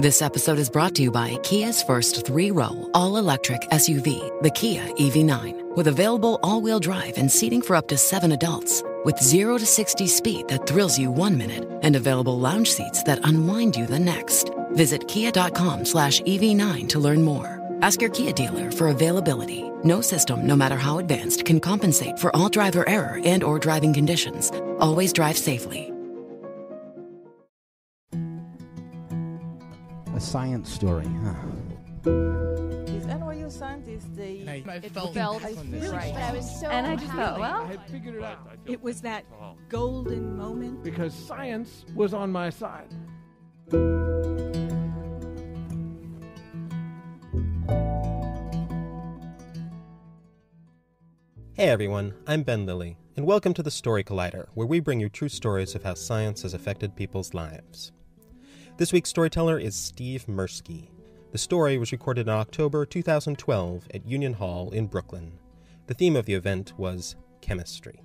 This episode is brought to you by Kia's first 3-row, all-electric SUV, the Kia EV9. With available all-wheel drive and seating for up to 7 adults. With 0 to 60 speed that thrills you one minute and available lounge seats that unwind you the next. Visit kia.com/EV9 to learn more. Ask your Kia dealer for availability. No system, no matter how advanced, can compensate for all driver error and or driving conditions. Always drive safely. A science story, huh? These NYU scientists, I felt right, and I just thought, well, I figured it out. It was that golden moment. Because science was on my side. Hey everyone, I'm Ben Lilly, and welcome to The Story Collider, where we bring you true stories of how science has affected people's lives. This week's storyteller is Steve Mirsky. The story was recorded in October 2012 at Union Hall in Brooklyn. The theme of the event was chemistry.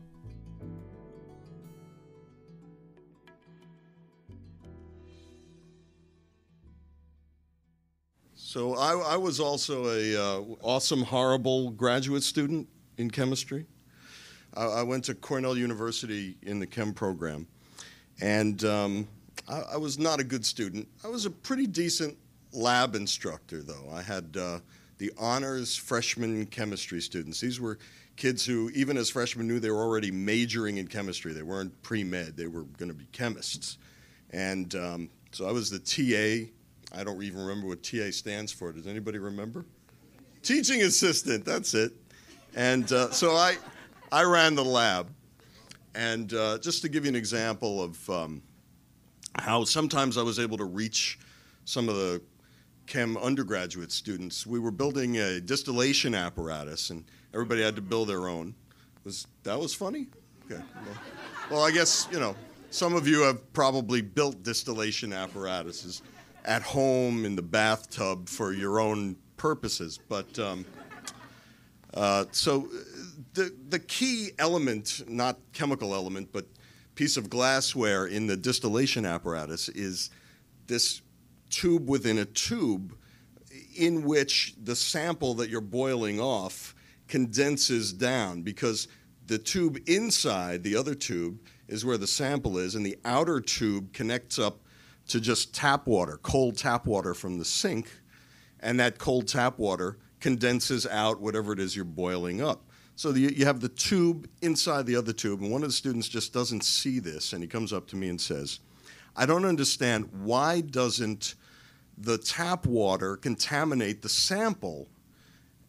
So I was also a awesome, horrible graduate student in chemistry. I went to Cornell University in the chem program, and I was not a good student. I was a pretty decent lab instructor, though. I had the honors freshman chemistry students. These were kids who, even as freshmen, knew they were already majoring in chemistry. They weren't pre-med. They were going to be chemists. And so I was the TA. I don't even remember what TA stands for. Does anybody remember? Teaching assistant. That's it. And so I ran the lab. And just to give you an example of how sometimes I was able to reach some of the chem undergraduate students. We were building a distillation apparatus, and everybody had to build their own. That was funny? Okay. Well, I guess, you know, some of you have probably built distillation apparatuses at home in the bathtub for your own purposes. But so the key element, not chemical element, but piece of glassware in the distillation apparatus is this tube within a tube in which the sample that you're boiling off condenses down, because the tube inside the other tube is where the sample is, and the outer tube connects up to just tap water, cold tap water from the sink, and that cold tap water condenses out whatever it is you're boiling up. So you have the tube inside the other tube, and one of the students just doesn't see this, and he comes up to me and says, I don't understand, why doesn't the tap water contaminate the sample?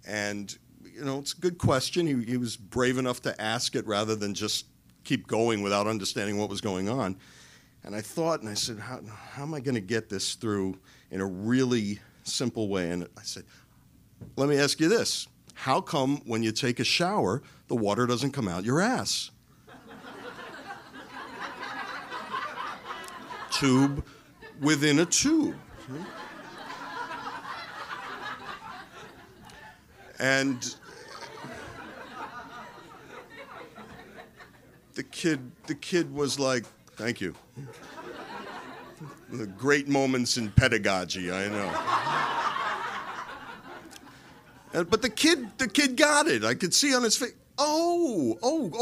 And, you know, it's a good question. He was brave enough to ask it rather than just keep going without understanding what was going on. And I thought, and I said, how am I going to get this through in a really simple way? And I said, let me ask you this. How come when you take a shower, the water doesn't come out your ass? Tube within a tube. And the kid was like, thank you. The great moments in pedagogy, I know. But the kid got it. I could see on his face. Oh,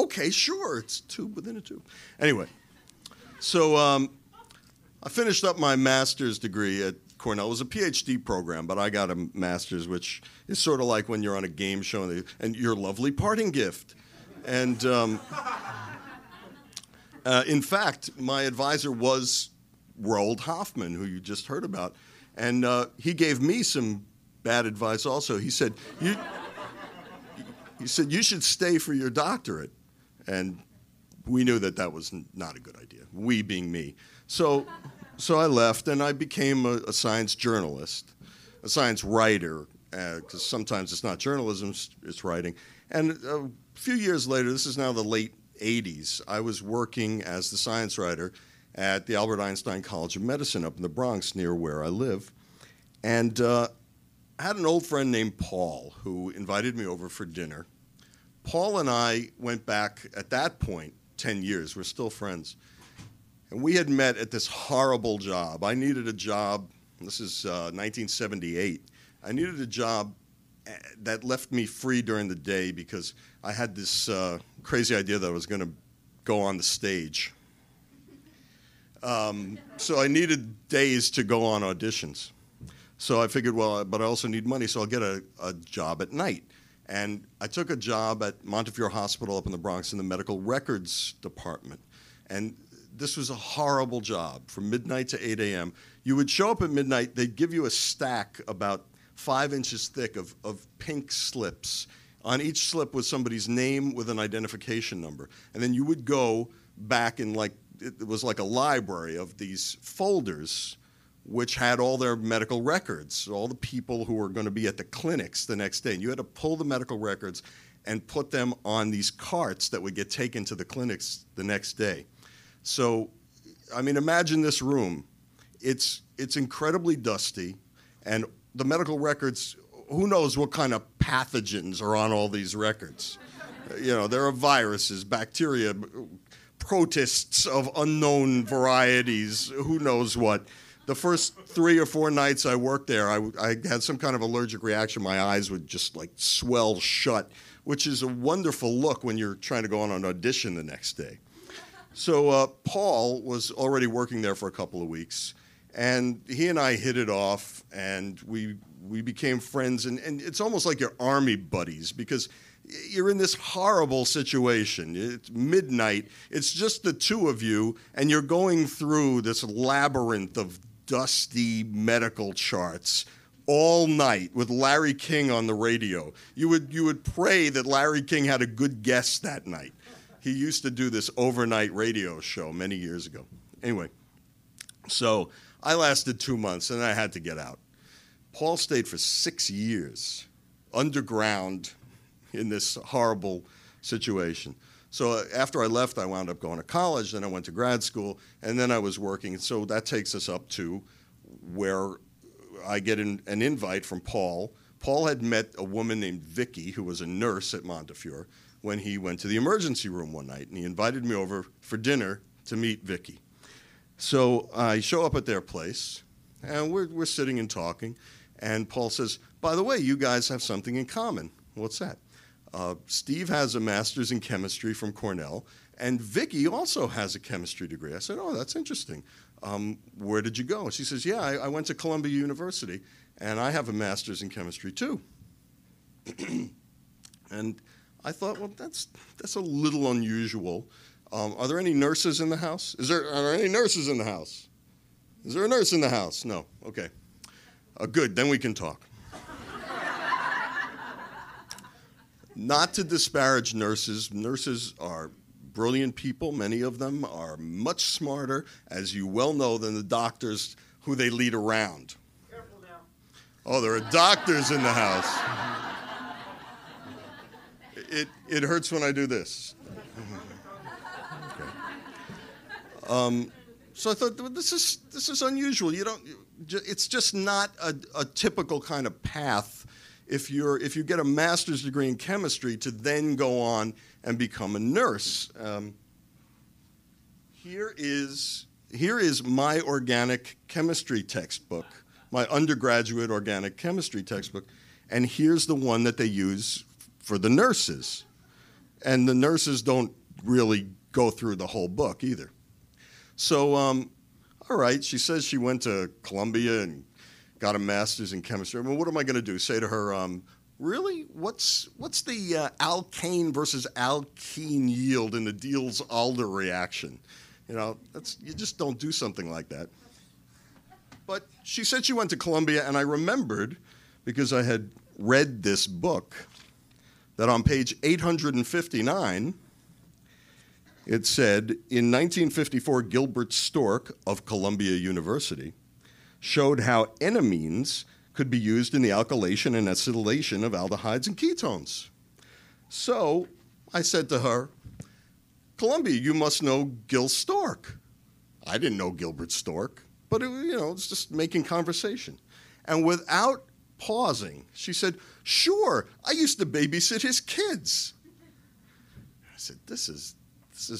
okay, sure. It's tube within a tube. Anyway, so I finished up my master's degree at Cornell. It was a PhD program, but I got a master's, which is sort of like when you're on a game show and your lovely parting gift. And in fact, my advisor was Roald Hoffman, who you just heard about, and he gave me some bad advice also. He said, you should stay for your doctorate. And we knew that that was not a good idea, we being me. So I left, and I became a science journalist, a science writer, because sometimes it's not journalism, it's writing. And a few years later, this is now the late 80s, I was working as the science writer at the Albert Einstein College of Medicine up in the Bronx near where I live. And I had an old friend named Paul who invited me over for dinner. Paul and I went back, at that point, 10 years. We're still friends. And we had met at this horrible job. I needed a job. This is 1978. I needed a job that left me free during the day because I had this crazy idea that I was going to go on the stage. So I needed days to go on auditions. So I figured, well, but I also need money, so I'll get a job at night. And I took a job at Montefiore Hospital up in the Bronx in the medical records department. And this was a horrible job from midnight to 8 a.m. You would show up at midnight, they'd give you a stack about 5 inches thick of pink slips. On each slip was somebody's name with an identification number. And then you would go back in like, it was like a library of these folders which had all their medical records, all the people who were going to be at the clinics the next day. And you had to pull the medical records and put them on these carts that would get taken to the clinics the next day. So, I mean, imagine this room. It's incredibly dusty, and the medical records, who knows what kind of pathogens are on all these records. You know, there are viruses, bacteria, protists of unknown varieties, who knows what. The first 3 or 4 nights I worked there, I had some kind of allergic reaction. My eyes would just like swell shut, which is a wonderful look when you're trying to go on an audition the next day. So Paul was already working there for a couple of weeks, and he and I hit it off, and we became friends. And it's almost like you're army buddies because you're in this horrible situation. It's midnight. It's just the two of you, and you're going through this labyrinth of dusty medical charts all night with Larry King on the radio. You would pray that Larry King had a good guess that night. He used to do this overnight radio show many years ago. Anyway, so I lasted 2 months, and I had to get out. Paul stayed for 6 years underground in this horrible situation. So after I left, I wound up going to college, then I went to grad school, and then I was working. So that takes us up to where I get an invite from Paul. Paul had met a woman named Vicky, who was a nurse at Montefiore, when he went to the emergency room one night, and he invited me over for dinner to meet Vicky. So I show up at their place, and we're sitting and talking, and Paul says, by the way, you guys have something in common. What's that? Steve has a master's in chemistry from Cornell, and Vicky also has a chemistry degree. I said, oh, that's interesting. Where did you go? She says, yeah, I went to Columbia University, and I have a master's in chemistry too. And I thought, well, that's a little unusual. Are there any nurses in the house? Are there any nurses in the house? Is there a nurse in the house? No. Okay. Good, then we can talk. Not to disparage nurses. Nurses are brilliant people. Many of them are much smarter, as you well know, than the doctors who they lead around. Careful now. Oh, there are doctors in the house. It hurts when I do this. Okay. So I thought, well, this is unusual. You don't. It's just not a typical kind of path. If you get a master's degree in chemistry to then go on and become a nurse. Here is my organic chemistry textbook, my undergraduate organic chemistry textbook, and here's the one that they use for the nurses. And the nurses don't really go through the whole book either. So, all right, she says she went to Columbia and got a master's in chemistry. I mean, what am I going to do? Say to her, really? What's the alkane versus alkene yield in the Diels-Alder reaction? You know, you just don't do something like that. But she said she went to Columbia, and I remembered, because I had read this book, that on page 859, it said, in 1954, Gilbert Stork of Columbia University showed how enamines could be used in the alkylation and acetylation of aldehydes and ketones. So I said to her, Columbia, you must know Gil Stork. I didn't know Gilbert Stork, but it's just making conversation. And without pausing, she said, sure, I used to babysit his kids. I said, this is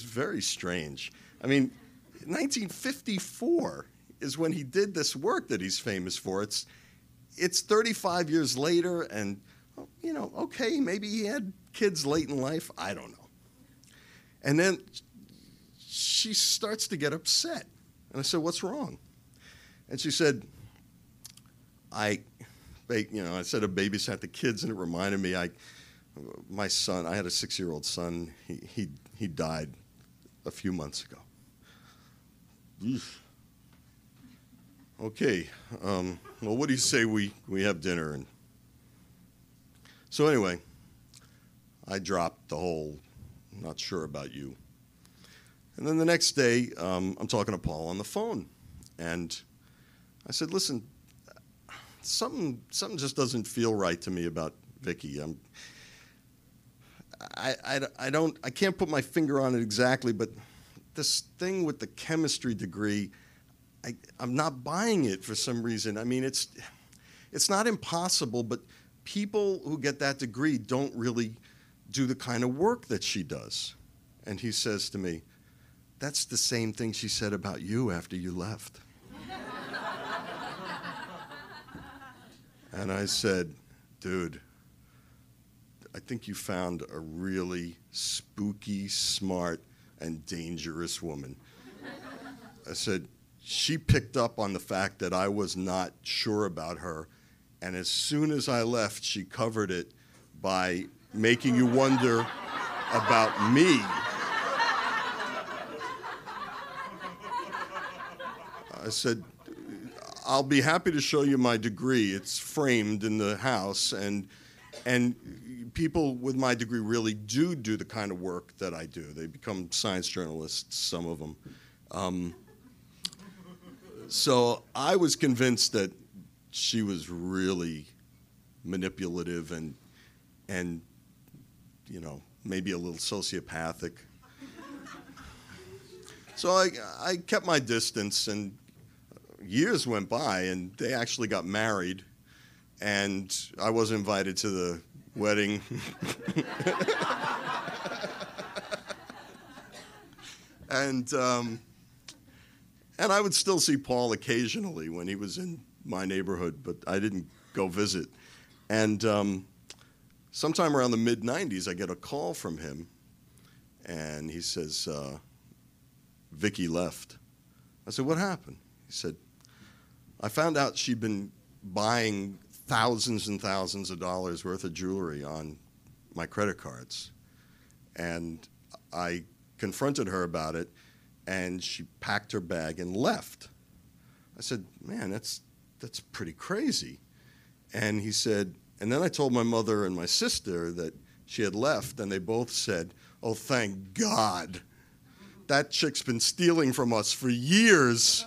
very strange. I mean, 1954 is when he did this work that he's famous for. It's 35 years later, and, you know, okay, maybe he had kids late in life. I don't know. And then she starts to get upset. And I said, what's wrong? And she said, I said, a baby sat the kids, and it reminded me, my son, I had a 6-year-old son. He died a few months ago. Oof. Okay, well, what do you say we have dinner? And so anyway, I dropped the whole, not sure about you. And then the next day, I'm talking to Paul on the phone. And I said, listen, something just doesn't feel right to me about Vicky. I can't put my finger on it exactly, but this thing with the chemistry degree, I'm not buying it for some reason. I mean, it's not impossible, but people who get that degree don't really do the kind of work that she does. And he says to me, that's the same thing she said about you after you left. And I said, dude, I think you found a really spooky, smart, and dangerous woman. I said, she picked up on the fact that I was not sure about her, and as soon as I left, she covered it by making you wonder about me. I said, I'll be happy to show you my degree. It's framed in the house, and people with my degree really do the kind of work that I do. They become science journalists, some of them. So I was convinced that she was really manipulative and you know, maybe a little sociopathic. So I kept my distance, and years went by, and they actually got married, and I wasn't invited to the wedding. And I would still see Paul occasionally when he was in my neighborhood, but I didn't go visit. And sometime around the mid-'90s, I get a call from him, and he says, Vicky left. I said, what happened? He said, I found out she'd been buying thousands and thousands of dollars worth of jewelry on my credit cards. And I confronted her about it, and she packed her bag and left. I said, man, that's pretty crazy. And he said, and then I told my mother and my sister that she had left, and they both said, oh, thank God. That chick's been stealing from us for years.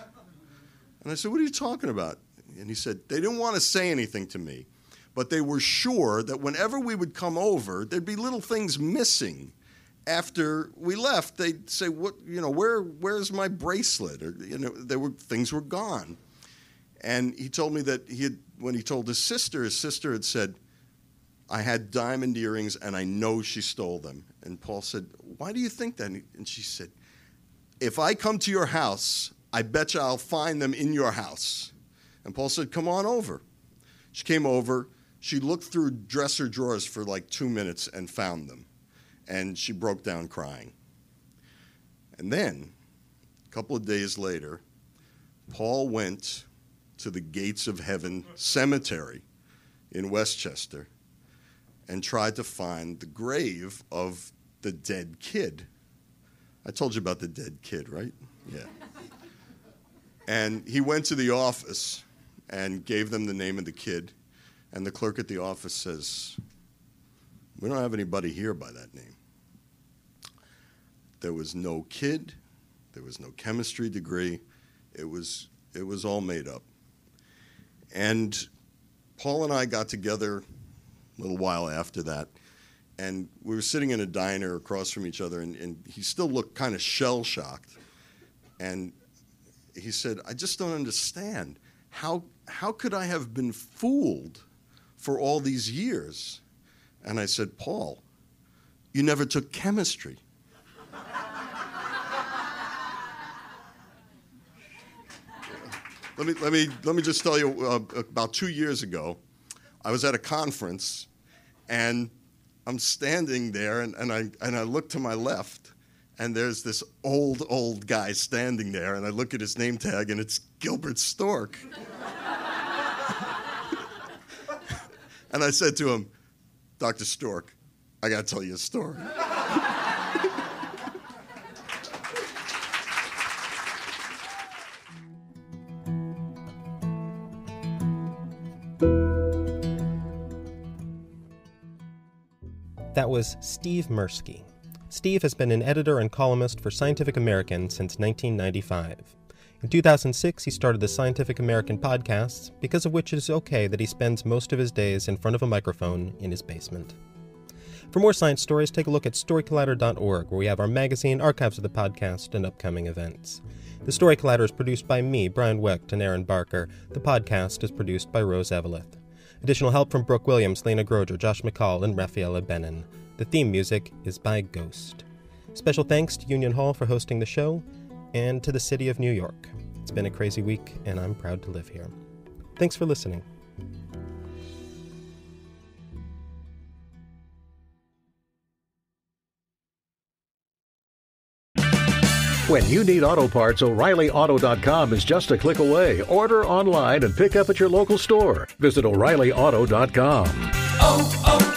And I said, what are you talking about? And he said, they didn't want to say anything to me, but they were sure that whenever we would come over, there'd be little things missing. After we left, they'd say, "What? You know, where's my bracelet?" Or, you know, things were gone. And he told me that when he told his sister had said, "I had diamond earrings, and I know she stole them." And Paul said, "Why do you think that?" And she said, "If I come to your house, I bet you I'll find them in your house." And Paul said, "Come on over." She came over. She looked through dresser drawers for like 2 minutes and found them. And she broke down crying. And then, a couple of days later, Paul went to the Gates of Heaven Cemetery in Westchester and tried to find the grave of the dead kid. I told you about the dead kid, right? Yeah. And he went to the office and gave them the name of the kid. And the clerk at the office says, "We don't have anybody here by that name." There was no kid. There was no chemistry degree. It was all made up. And Paul and I got together a little while after that, and we were sitting in a diner across from each other, and he still looked kind of shell-shocked. And he said, "I just don't understand. How could I have been fooled for all these years?" And I said, "Paul, you never took chemistry." Let me just tell you, about 2 years ago, I was at a conference, and I'm standing there, and I look to my left, and there's this old guy standing there, and I look at his name tag, and it's Gilbert Stork. And I said to him, "Dr. Stork, I got to tell you a story." That was Steve Mirsky. Steve has been an editor and columnist for Scientific American since 1995. In 2006, he started the Scientific American podcasts, because of which it is okay that he spends most of his days in front of a microphone in his basement. For more science stories, take a look at storycollider.org, where we have our magazine, archives of the podcast, and upcoming events. The Story Collider is produced by me, Brian Wecht, and Aaron Barker. The podcast is produced by Rose Eveleth. Additional help from Brooke Williams, Lena Groger, Josh McCall, and Rafaela Bennin. The theme music is by Ghost. Special thanks to Union Hall for hosting the show, and to the city of New York. It's been a crazy week, and I'm proud to live here. Thanks for listening. When you need auto parts, O'ReillyAuto.com is just a click away. Order online and pick up at your local store. Visit O'ReillyAuto.com. Oh, oh.